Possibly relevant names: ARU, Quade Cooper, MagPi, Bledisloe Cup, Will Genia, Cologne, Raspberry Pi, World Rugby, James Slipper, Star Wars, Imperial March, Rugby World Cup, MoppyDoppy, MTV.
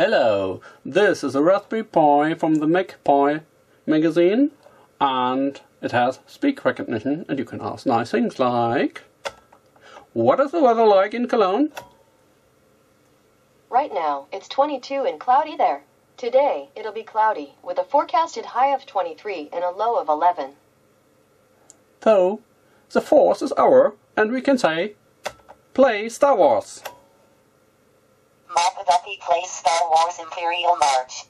Hello, this is a Raspberry Pi from the MagPi magazine, and it has speak recognition, and you can ask nice things like, what is the weather like in Cologne? Right now, it's 22 and cloudy there. Today, it'll be cloudy, with a forecasted high of 23 and a low of 11. So, the force is our, and we can say, play Star Wars. MoppyDoppy plays Star Wars Imperial March.